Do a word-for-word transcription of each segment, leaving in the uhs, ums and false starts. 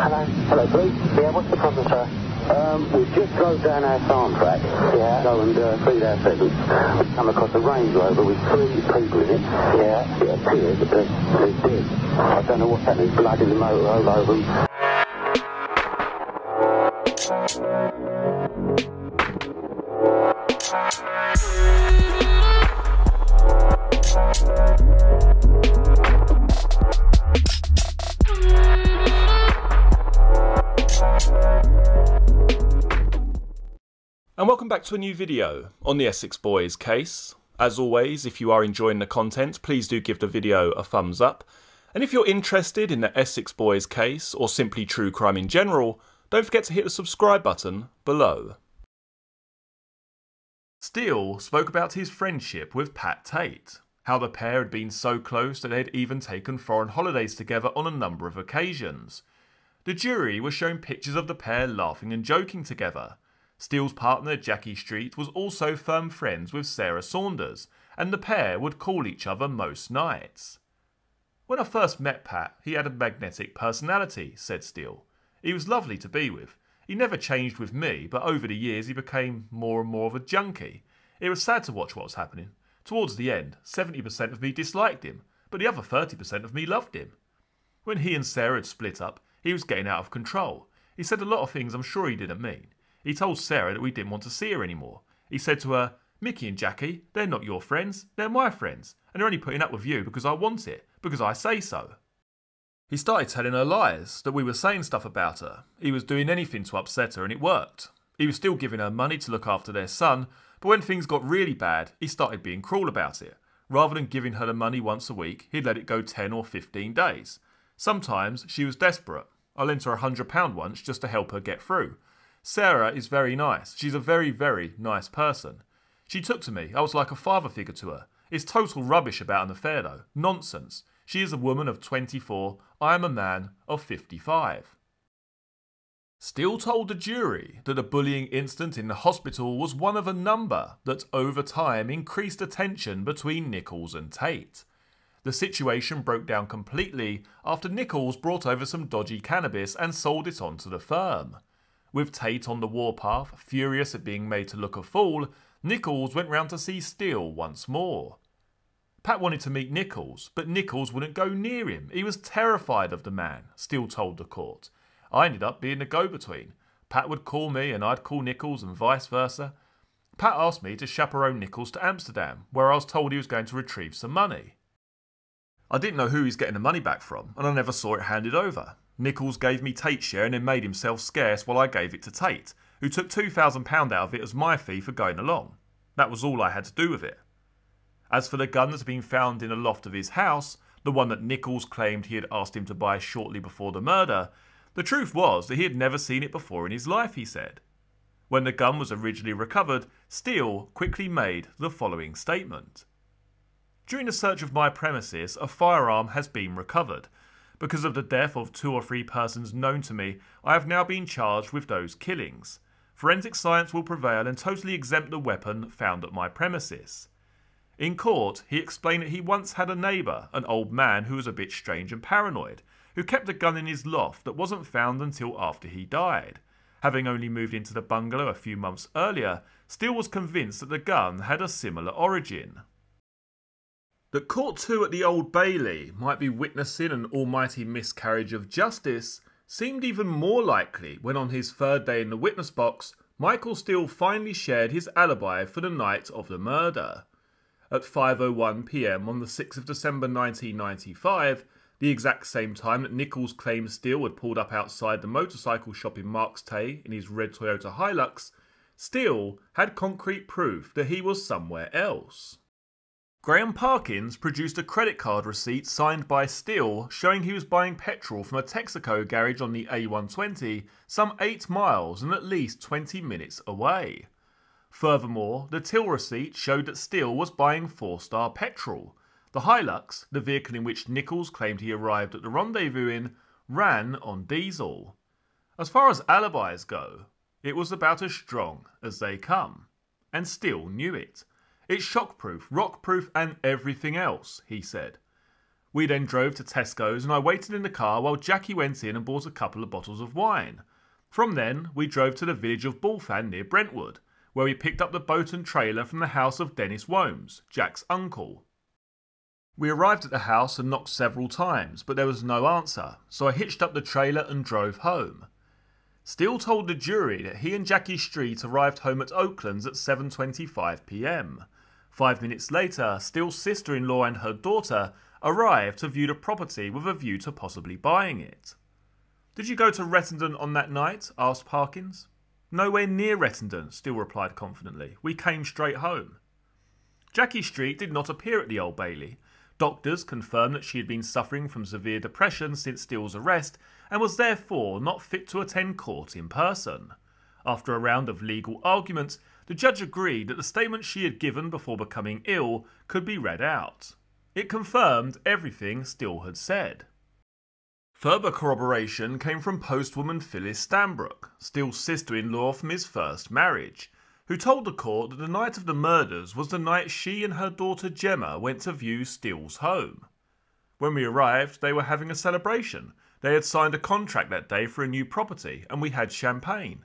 Hello. Hello, police. Yeah, what's the problem, sir? Um, we've just closed down our farm track. Yeah. So, and uh, freed our seconds. We've come across a Range Rover with three people in it. Yeah. It appears that they're dead. I don't know what's happening. Blood in the motor all over them. And welcome back to a new video on the Essex Boys case. As always, if you are enjoying the content, please do give the video a thumbs up. And if you're interested in the Essex Boys case, or simply true crime in general, don't forget to hit the subscribe button below. Steele spoke about his friendship with Pat Tate, how the pair had been so close that they had even taken foreign holidays together on a number of occasions. The jury was shown pictures of the pair laughing and joking together. Steele's partner Jackie Street was also firm friends with Sarah Saunders, and the pair would call each other most nights. "When I first met Pat, he had a magnetic personality," said Steele. "He was lovely to be with. He never changed with me, but over the years he became more and more of a junkie. It was sad to watch what was happening. Towards the end, seventy percent of me disliked him, but the other thirty percent of me loved him. When he and Sarah had split up, he was getting out of control. He said a lot of things I'm sure he didn't mean. He told Sarah that we didn't want to see her anymore. He said to her, 'Mickey and Jackie, they're not your friends, they're my friends, and they're only putting up with you because I want it, because I say so.' He started telling her lies, that we were saying stuff about her. He was doing anything to upset her, and it worked. He was still giving her money to look after their son, but when things got really bad, he started being cruel about it. Rather than giving her the money once a week, he'd let it go ten or fifteen days. Sometimes she was desperate. I lent her a hundred pound once just to help her get through. Sarah is very nice. She's a very, very nice person. She took to me. I was like a father figure to her. It's total rubbish about an affair though. Nonsense. She is a woman of twenty-four. I am a man of fifty-five. Steele told the jury that the bullying incident in the hospital was one of a number that over time increased the tension between Nichols and Tate. The situation broke down completely after Nichols brought over some dodgy cannabis and sold it on to the firm. With Tate on the warpath, furious at being made to look a fool, Nichols went round to see Steele once more. Pat wanted to meet Nichols, but Nichols wouldn't go near him. He was terrified of the man, Steele told the court. I ended up being the go-between. Pat would call me and I'd call Nichols and vice versa. Pat asked me to chaperone Nichols to Amsterdam, where I was told he was going to retrieve some money. I didn't know who he's getting the money back from, and I never saw it handed over. Nichols gave me Tate's share and then made himself scarce while I gave it to Tate, who took two thousand pounds out of it as my fee for going along. That was all I had to do with it. As for the gun that had been found in a loft of his house, the one that Nichols claimed he had asked him to buy shortly before the murder, the truth was that he had never seen it before in his life, he said. When the gun was originally recovered, Steele quickly made the following statement. During the search of my premises, a firearm has been recovered. Because of the death of two or three persons known to me, I have now been charged with those killings. Forensic science will prevail and totally exempt the weapon found at my premises. In court, he explained that he once had a neighbour, an old man who was a bit strange and paranoid, who kept a gun in his loft that wasn't found until after he died. Having only moved into the bungalow a few months earlier, Steele was convinced that the gun had a similar origin. That Court two at the Old Bailey might be witnessing an almighty miscarriage of justice seemed even more likely when on his third day in the witness box, Michael Steele finally shared his alibi for the night of the murder. At five oh one p m on the sixth of December nineteen ninety-five, the exact same time that Nichols claimed Steele had pulled up outside the motorcycle shop in Mark's Tay in his red Toyota Hilux, Steele had concrete proof that he was somewhere else. Graham Parkins produced a credit card receipt signed by Steele showing he was buying petrol from a Texaco garage on the A one twenty, some eight miles and at least twenty minutes away. Furthermore, the till receipt showed that Steele was buying four star petrol. The Hilux, the vehicle in which Nichols claimed he arrived at the rendezvous in, ran on diesel. As far as alibis go, it was about as strong as they come. And Steele knew it. It's shockproof, rockproof and everything else, he said. We then drove to Tesco's and I waited in the car while Jackie went in and bought a couple of bottles of wine. From then, we drove to the village of Bullfan near Brentwood, where we picked up the boat and trailer from the house of Dennis Whomes, Jack's uncle. We arrived at the house and knocked several times, but there was no answer, so I hitched up the trailer and drove home. Steele told the jury that he and Jackie Street arrived home at Oakland's at seven twenty-five p m. Five minutes later, Steele's sister-in-law and her daughter arrived to view the property with a view to possibly buying it. "Did you go to Rettenden on that night?" asked Parkins. "Nowhere near Rettenden," Steele replied confidently. "We came straight home." Jackie Street did not appear at the Old Bailey. Doctors confirmed that she had been suffering from severe depression since Steele's arrest and was therefore not fit to attend court in person. After a round of legal arguments, the judge agreed that the statement she had given before becoming ill could be read out. It confirmed everything Steele had said. Further corroboration came from postwoman Phyllis Stanbrook, Steele's sister-in-law from his first marriage, who told the court that the night of the murders was the night she and her daughter Gemma went to view Steele's home. When we arrived, they were having a celebration. They had signed a contract that day for a new property, and we had champagne.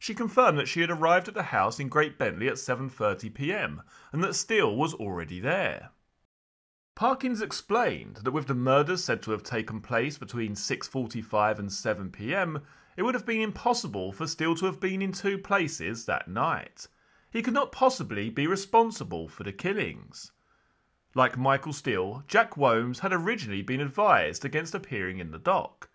She confirmed that she had arrived at the house in Great Bentley at seven thirty p m, and that Steele was already there. Parkins explained that with the murders said to have taken place between six forty-five and seven p m, it would have been impossible for Steele to have been in two places that night. He could not possibly be responsible for the killings. Like Michael Steele, Jack Whomes had originally been advised against appearing in the dock.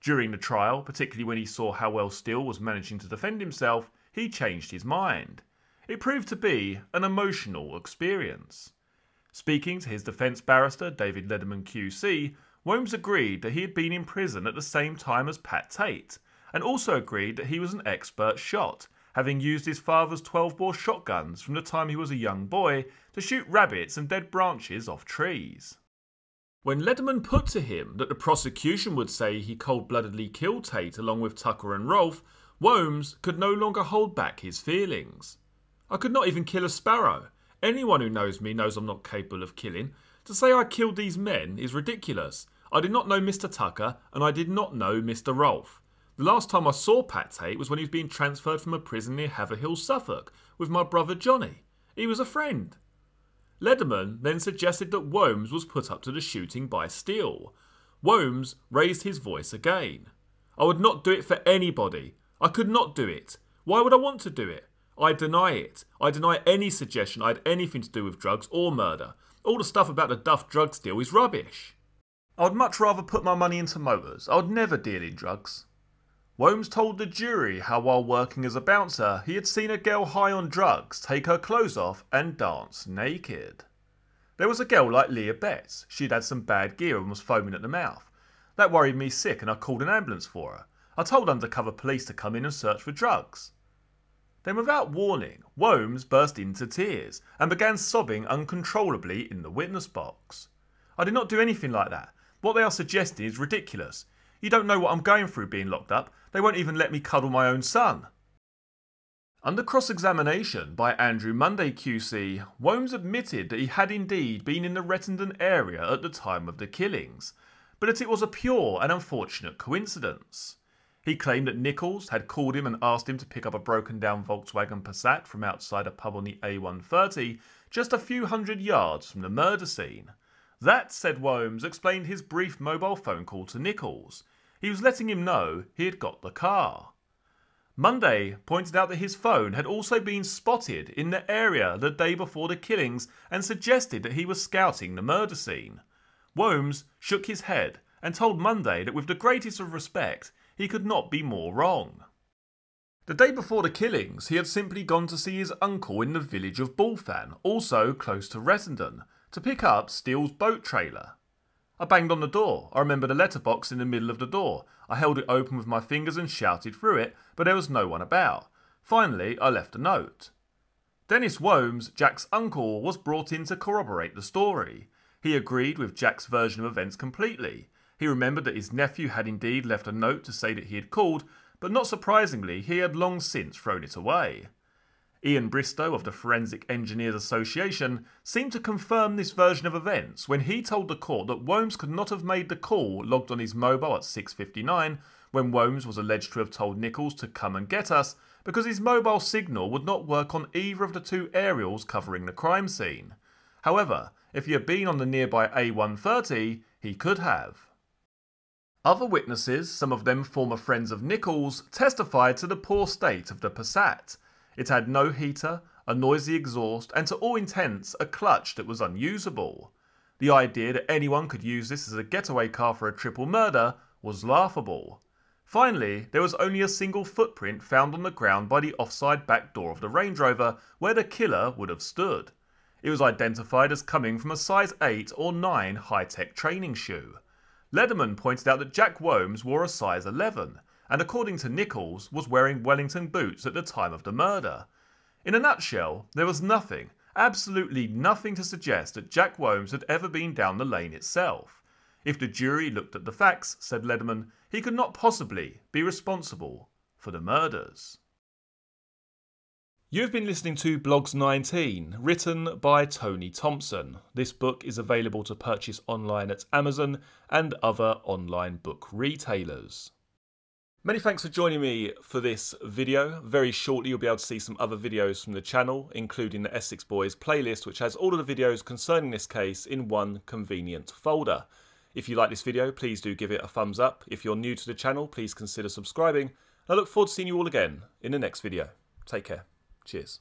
During the trial, particularly when he saw how well Steele was managing to defend himself, he changed his mind. It proved to be an emotional experience. Speaking to his defence barrister, David Lederman Q C, Whomes agreed that he had been in prison at the same time as Pat Tate, and also agreed that he was an expert shot, having used his father's twelve bore shotguns from the time he was a young boy to shoot rabbits and dead branches off trees. When Lederman put to him that the prosecution would say he cold-bloodedly killed Tate along with Tucker and Rolfe, Whomes could no longer hold back his feelings. "I could not even kill a sparrow. Anyone who knows me knows I'm not capable of killing. To say I killed these men is ridiculous. I did not know Mister Tucker and I did not know Mister Rolfe. The last time I saw Pat Tate was when he was being transferred from a prison near Haverhill, Suffolk, with my brother Johnny. He was a friend." Lederman then suggested that Whomes was put up to the shooting by Steele. Whomes raised his voice again. "I would not do it for anybody. I could not do it. Why would I want to do it? I deny it. I deny any suggestion I had anything to do with drugs or murder. All the stuff about the Duff drugs deal is rubbish. I would much rather put my money into motors. I would never deal in drugs." Whomes told the jury how while working as a bouncer, he had seen a girl high on drugs take her clothes off and dance naked. "There was a girl like Leah Betts. She'd had some bad gear and was foaming at the mouth. That worried me sick and I called an ambulance for her. I told undercover police to come in and search for drugs." Then without warning, Whomes burst into tears and began sobbing uncontrollably in the witness box. "I did not do anything like that. What they are suggesting is ridiculous. You don't know what I'm going through being locked up. They won't even let me cuddle my own son." Under cross-examination by Andrew Monday Q C, Whomes admitted that he had indeed been in the Rettenden area at the time of the killings, but that it was a pure and unfortunate coincidence. He claimed that Nichols had called him and asked him to pick up a broken-down Volkswagen Passat from outside a pub on the A one thirty, just a few hundred yards from the murder scene. That, said Whomes, explained his brief mobile phone call to Nichols. He was letting him know he had got the car. Monday pointed out that his phone had also been spotted in the area the day before the killings and suggested that he was scouting the murder scene. Whomes shook his head and told Monday that with the greatest of respect, he could not be more wrong. The day before the killings, he had simply gone to see his uncle in the village of Bullfan, also close to Rettenden, to pick up Steele's boat trailer. "I banged on the door. I remember the letterbox in the middle of the door. I held it open with my fingers and shouted through it, but there was no one about. Finally, I left a note." Dennis Whomes, Jack's uncle, was brought in to corroborate the story. He agreed with Jack's version of events completely. He remembered that his nephew had indeed left a note to say that he had called, but not surprisingly, he had long since thrown it away. Ian Bristow of the Forensic Engineers Association seemed to confirm this version of events when he told the court that Whomes could not have made the call logged on his mobile at six fifty-nine when Whomes was alleged to have told Nichols to come and get us because his mobile signal would not work on either of the two aerials covering the crime scene. However, if he had been on the nearby A one thirty, he could have. Other witnesses, some of them former friends of Nichols, testified to the poor state of the Passat. It had no heater, a noisy exhaust, and to all intents, a clutch that was unusable. The idea that anyone could use this as a getaway car for a triple murder was laughable. Finally, there was only a single footprint found on the ground by the offside back door of the Range Rover, where the killer would have stood. It was identified as coming from a size eight or nine high-tech training shoe. Lederman pointed out that Jack Whomes wore a size eleven. And according to Nichols, was wearing Wellington boots at the time of the murder. In a nutshell, there was nothing, absolutely nothing to suggest that Jack Whomes had ever been down the lane itself. If the jury looked at the facts, said Lederman, he could not possibly be responsible for the murders. You've been listening to Blogs nineteen, written by Tony Thompson. This book is available to purchase online at Amazon and other online book retailers. Many thanks for joining me for this video. Very shortly you'll be able to see some other videos from the channel, including the Essex Boys playlist, which has all of the videos concerning this case in one convenient folder. If you like this video, please do give it a thumbs up. If you're new to the channel, please consider subscribing. I look forward to seeing you all again in the next video. Take care. Cheers.